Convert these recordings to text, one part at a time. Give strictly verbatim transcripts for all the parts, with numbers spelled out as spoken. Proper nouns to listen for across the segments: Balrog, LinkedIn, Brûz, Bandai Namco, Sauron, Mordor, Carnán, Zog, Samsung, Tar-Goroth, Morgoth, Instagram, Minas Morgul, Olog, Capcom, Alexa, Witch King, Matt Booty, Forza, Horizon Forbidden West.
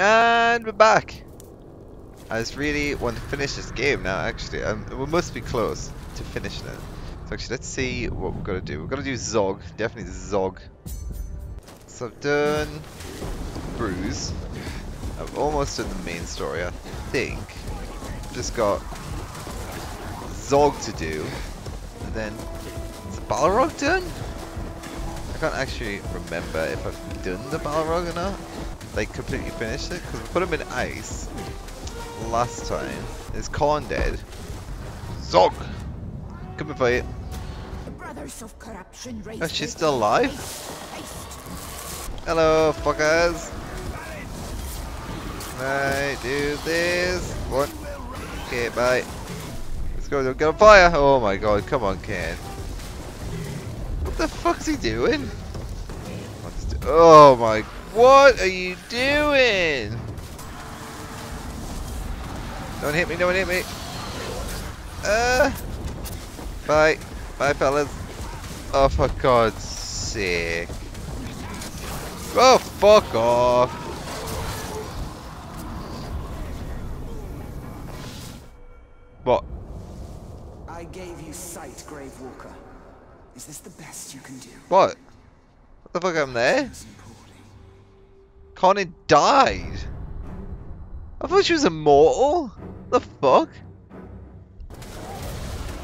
And we're back. I just really want to finish this game now, actually. Um, we must be close to finishing it. So actually, let's see what we're going to do. We're going to do Zog. Definitely Zog. So I've done Brûz. I've almost done the main story, I think. Just got Zog to do. And then... is the Balrog done? I can't actually remember if I've done the Balrog or not. Like, completely finished it. Because we put him in ice last time. Is Carnán dead? Zog! Come and fight. Oh, she's still alive? Hello, fuckers! Right, do this. What? Okay, bye. Let's go, get on fire! Oh my god, come on, Ken. What the fuck's he doing? Oh my, what are you doing? Don't hit me, don't hit me. Uh, bye. Bye, fellas. Oh, for God's sake. Oh, fuck off. What? I gave you sight, Gravewalker. Is this the best you can do? What? What the fuck happened there? Carnán died. I thought she was immortal. The fuck?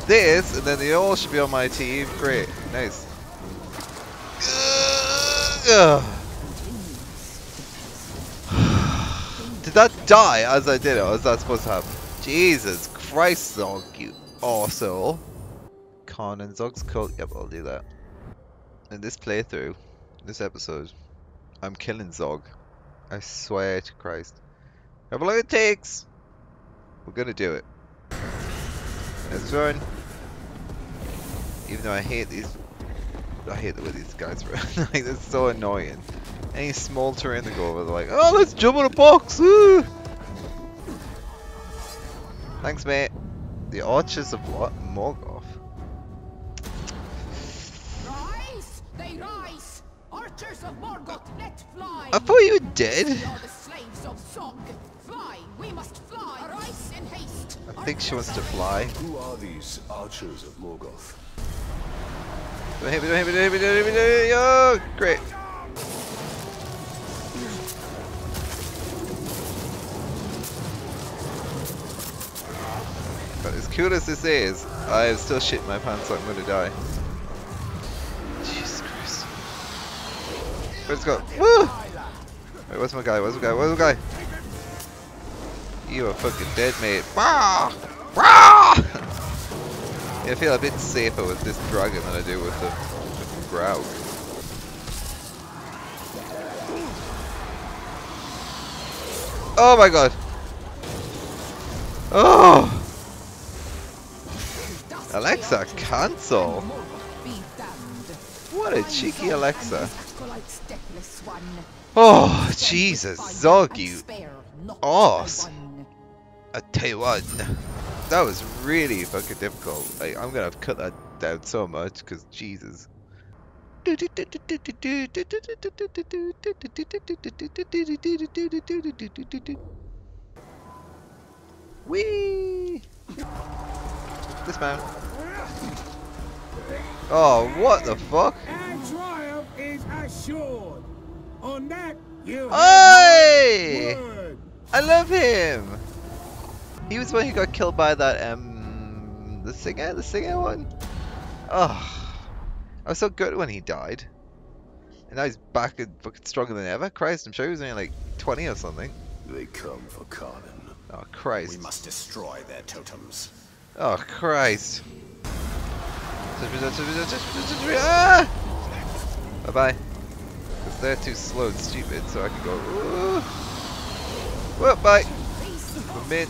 This, and then they all should be on my team. Great. Nice. Did that die as I did it, or was that supposed to happen? Jesus Christ, Zog, you arsehole. Carnán, Zog's cult. Yep, I'll do that. In this playthrough, this episode, I'm killing Zog. I swear to Christ. However long it takes, we're gonna do it. Let's run. Even though I hate these, I hate the way these guys run. Like, that's so annoying. Any small terrain they go over, they're like, "Oh, let's jump on a box." Woo! Thanks, mate. The Archers of what? Morgoth. Rise! They rise! Archers of Morgoth, let fly! I thought you were dead. We are the slaves of Zog. Fly! We must fly! Rise in haste! I think she wants to fly. Who are these Archers of Morgoth? Don't hit me, don't hit me, don't hit me, don't hit me, don't hit me. Oh, great. But as cool as this is, I have still shit my pants, so I'm gonna die. Jesus Christ. Where's it gone? Woo! Wait, where's my guy? Where's my guy? Where's my guy? You are fucking dead, mate. Rah! Rah! Yeah, I feel a bit safer with this dragon than I do with the fucking Grog. Oh my god! Oh! Alexa, cancel! What a cheeky Alexa. Oh, Jesus, Zog, you arse. I tell you what, that was really fucking difficult. Like, I'm gonna have cut that down so much, because Jesus. Whee! This man. Oh, what the fuck? Our triumph is assured. On that, you. Hey! I love him. He was the one who got killed by that, um, the singer? The singer one? Oh, I was so good when he died. And now he's back and fucking stronger than ever. Christ, I'm sure he was only like twenty or something. They come for Carnán. Oh, Christ. We must destroy their totems. Oh, Christ. Ah! Bye-bye. Because they're too slow and stupid, so I can go... Ooh. Whoa, bye. We're mid.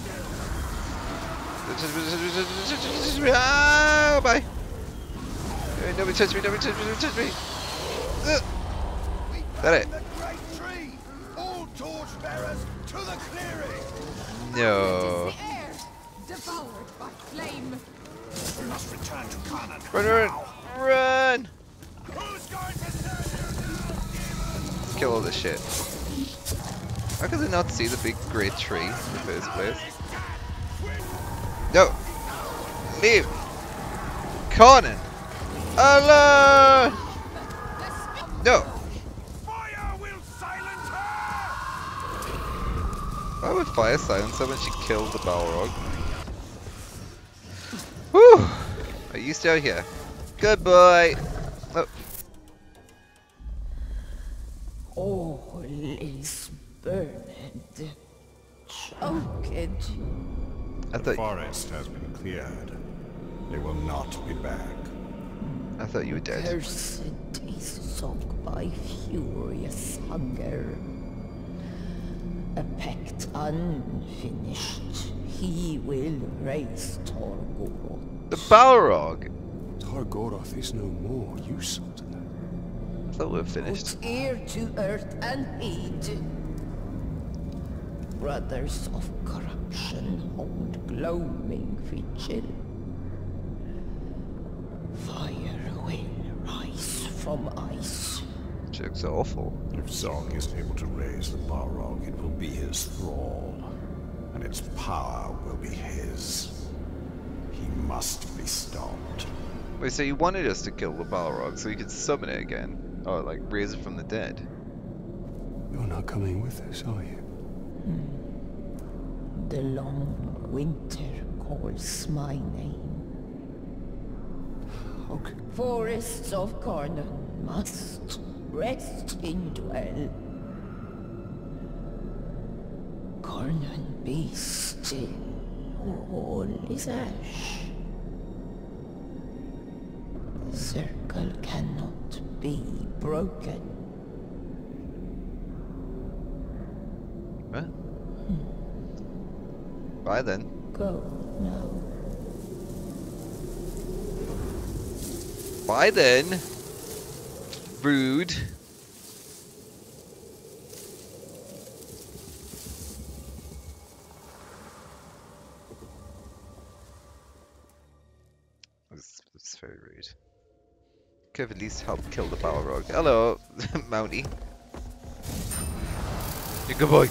Oh, bye. Nobody touch me, nobody touch me, nobody touch me. Uh. That it. No. Run, run, run. kill all this shit? How could they not see the big great tree in the first place? No! Leave! Conan! Alone! No! Fire will silence her! Why would fire silence her when she killed the Balrog? Whew! Are you still here? Good boy! Oh. All is burned, choked. I thought the forest has been cleared. They will not be back. I thought you were dead. Cursed is Zog by furious hunger. A pact unfinished. He will raise Tar-Goroth. The Balrog! Tar-Goroth is no more, you Sultan. I thought we were finished. Put ear to earth and heed. Brothers of corruption hold gloaming vigil. Fire will rise from ice. Jokes are awful. If Zog is able to raise the Balrog, it will be his thrall, and its power will be his. He must be stopped. Wait, so you wanted us to kill the Balrog so you could summon it again? Or, like, raise it from the dead? You're not coming with us, are you? Hmm. The long winter calls my name. Okay. Forests of Carnán must rest in dwell. Carnán, be still, or all is ash. The circle cannot be broken. What? Hmm. Bye then. Go now. Bye then. Brûz. That's, that's very rude. Could have at least helped kill the Balrog. Hello, Mounty. You're good boy.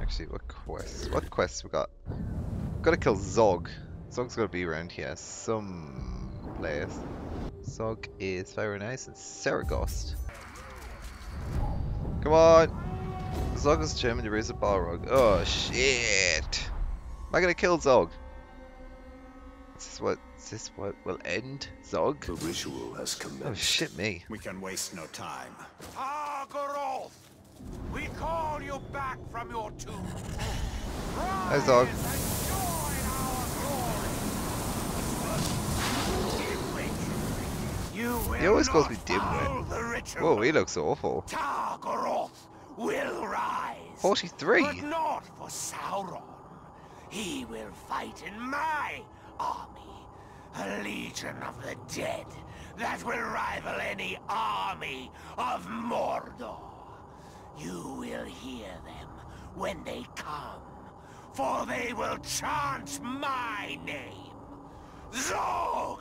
Actually, what quests? What quests we got? We've got to kill Zog. Zog's got to be around here some place. Zog is very nice and Saragost. Come on! Zog is determined to raise a Balrog. Oh shit! Am I gonna kill Zog? Is this what is this what will end Zog? The ritual has commenced. Oh shit me. We can waste no time. Tar-Goroth! We call you back from your tomb. Hi Zog. He always calls me dimwit. Whoa, he looks awful. Tar-Goroth will rise. forty-three. But not for Sauron. He will fight in my army, a legion of the dead that will rival any army of Mordor. You will hear them when they come, for they will chant my name, Zog,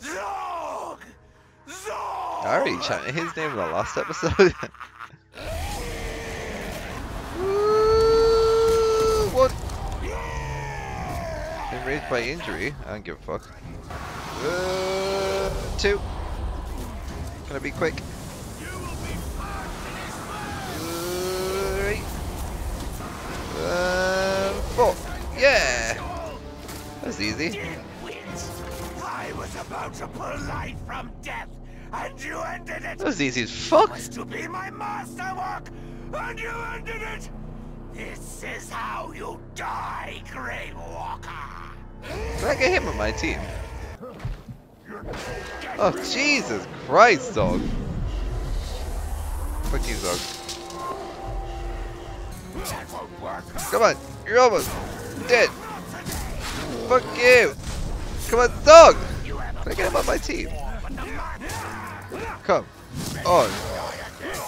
Zog. I already chanted his name in the last episode. Ooh, what? Enraged by injury? I don't give a fuck. Uh, two. Can I be quick? Three. Uh, four. Yeah. That's easy. I was about to pull life from death, and you ended it! That was easy as fuck! It was to be my masterwork, and you ended it! This is how you die, Grave Walker! Did I get him on my team? Oh, Jesus Christ, Zog! Fuck you, Zog. That won't work. Come on, you're almost dead! Fuck you! Come on, Zog! Can I get him on my team? Come on.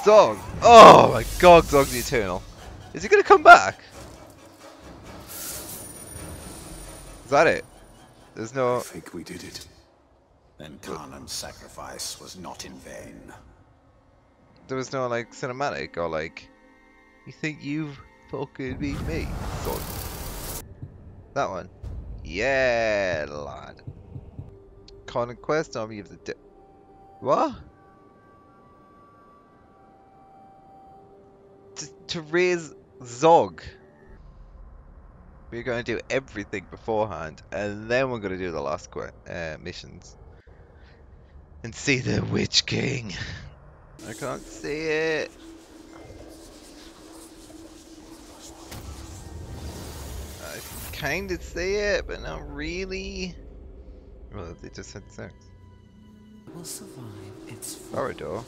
Zog! Oh my god, Zog's eternal. Is he gonna come back? Is that it? There's no... I think we did it. Then Carnán's sacrifice was not in vain. there was no like cinematic or like, you think you fucking beat me, son. That one. Yeah, lad. Conquest army of the de- What? T to raise Zog. We're going to do everything beforehand, and then we're going to do the last uh, missions. And see the Witch King. I can't see it. I kind of see it, but not really. Well, they just had sex. We'll survive. It's Corridor. Oh,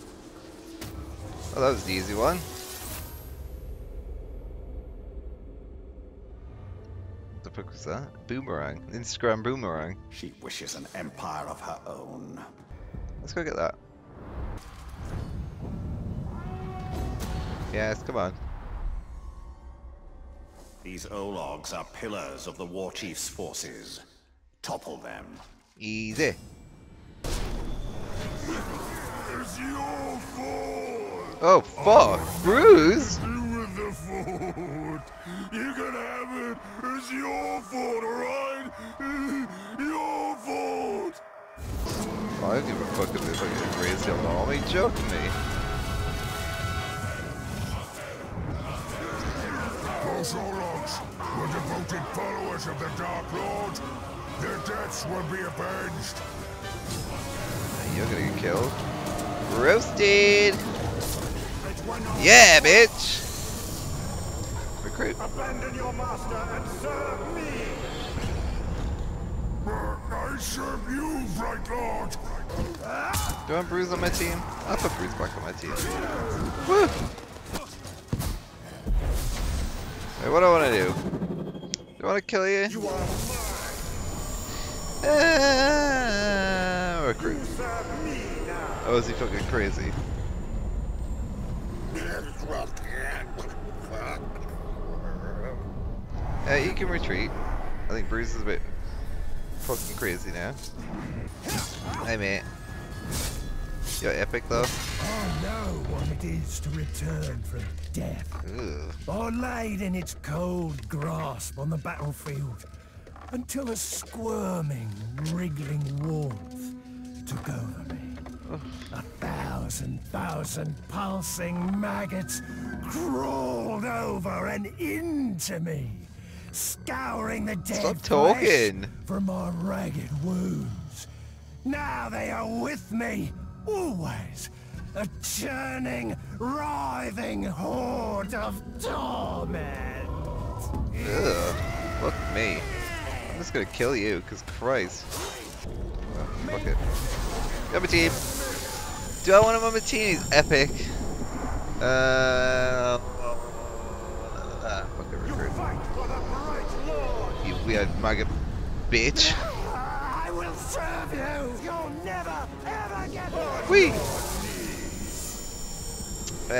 that was the easy one. What the fuck was that? Boomerang. Instagram boomerang. She wishes an empire of her own. Let's go get that. Yes, come on. These Ologs are pillars of the War Chief's forces. Topple them. Easy. It's your fault. Oh fuck, Brûz! You with the fault. You can have it. It's your fault, alright? Your fault. I don't give a fuck if they fucking raised your army. Joke me. Those Ologs were devoted followers of the Dark Lord. Their deaths will be avenged. You're gonna get killed. Roasted. Yeah, bitch. Recruit. Abandon your master and serve me. I serve you, Bright Lord! Do I have Brûz on my team? I'll put Brûz back on my team. Woo! Wait, what do I want to do? Do I want to kill you? You are mine. Uh, recruit. You serve me now. Oh, is he fucking crazy? Uh, you can retreat. I think Brûz is a bit fucking crazy now. Hey mate. You're epic though. I know what it is to return from death. Ugh. Or laid in its cold grasp on the battlefield until a squirming, wriggling warmth took over me. Ugh. A thousand, thousand pulsing maggots crawled over and into me. Scouring the dead Stop talking. flesh from my ragged wounds. Now they are with me, always. A churning, writhing horde of torment. Ugh, fuck me. I'm just gonna kill you, because Christ. Oh, fuck it. Got my team. Do I want him on my team? He's epic. Uh... Ah, fuck it, recruit. You weird maggot bitch. I will serve you. You'll never ever get bored. Wee. Uh,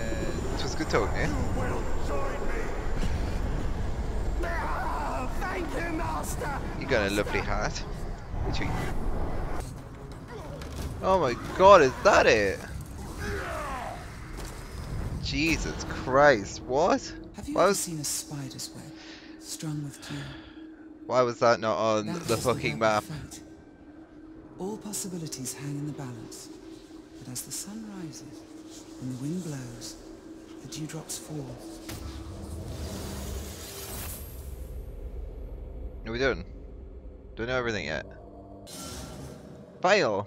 it was good talking, eh? You will join me. Oh, thank you, master. You got a lovely hat. Oh my God, is that it? Jesus Christ, what? Have you ever seen a spider's web? Strung with two. Why was that not on that the fucking map? Fate. All possibilities hang in the balance, but as the sun rises and the wind blows, the dewdrops fall. What are we doing? Don't know everything yet. File.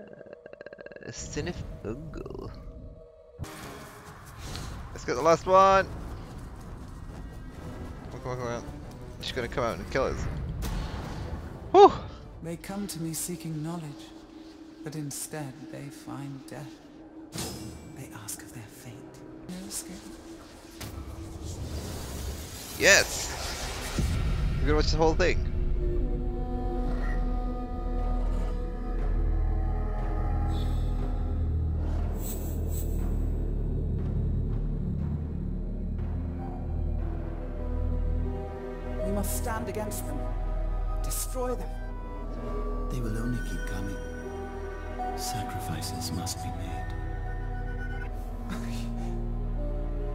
Uh, Sniff Bungle. Let's get the last one. Come on, come on. She's gonna come out and kill us. Whew. They come to me seeking knowledge, but instead they find death. They ask of their fate. No escape. Yes. We're gonna watch the whole thing. Stand against them. Destroy them. They will only keep coming. Sacrifices must be made.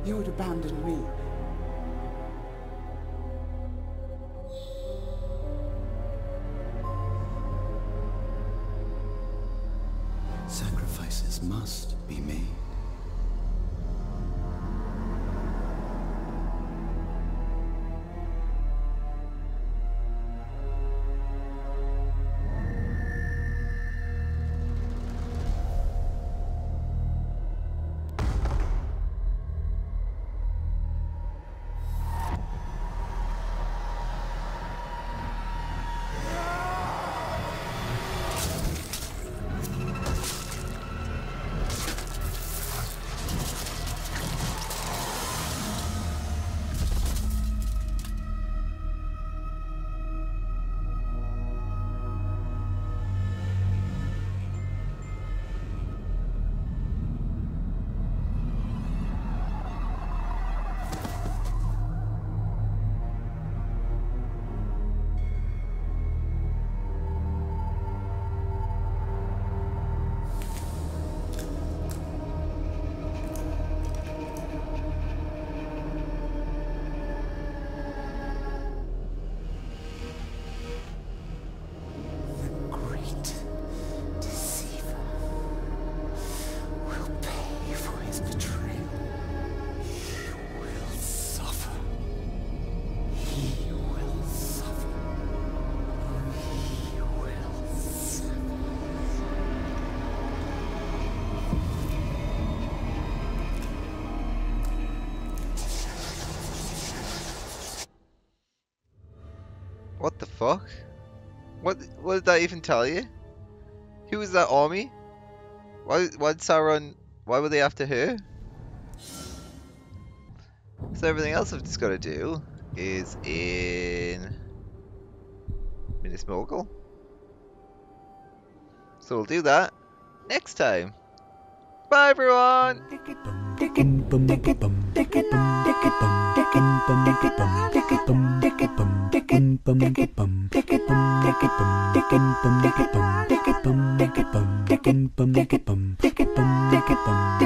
You would abandon me. Sacrifices must be made. What the fuck? What what did that even tell you? Who was that army? Why why did Sauron why were they after her? So everything else I've just gotta do is in Minas Morgul. So we'll do that next time. Bye everyone! Bum bum bum bum bum bum bum bum.